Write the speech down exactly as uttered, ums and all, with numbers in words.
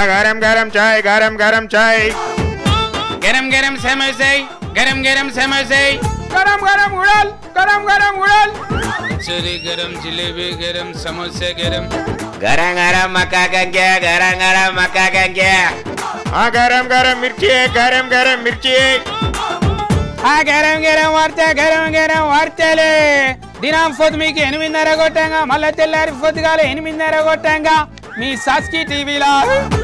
हाँ गरम गरम चाय, गरम गरम चाय, गरम गरम समोसे, गरम गरम समोसे, गरम गरम उड़ल, गरम गरम उड़ल, कचौरी गरम, जिलेबी गरम, समोसे गरम, गरम गरम मक्का गंगे, गरम गरम मक्का गंगे, हाँ गरम गरम मिर्ची, गरम गरम मिर्ची, हाँ गरम गरम वार्ता, गरम गरम वार्ताले। दिनांक फोर्मी की एनमीन नरगोटेंगा, मल्ला तेल्लारी फोर्थ गाले एनमीन नरगोटेंगा, मी सास की टीवी ला।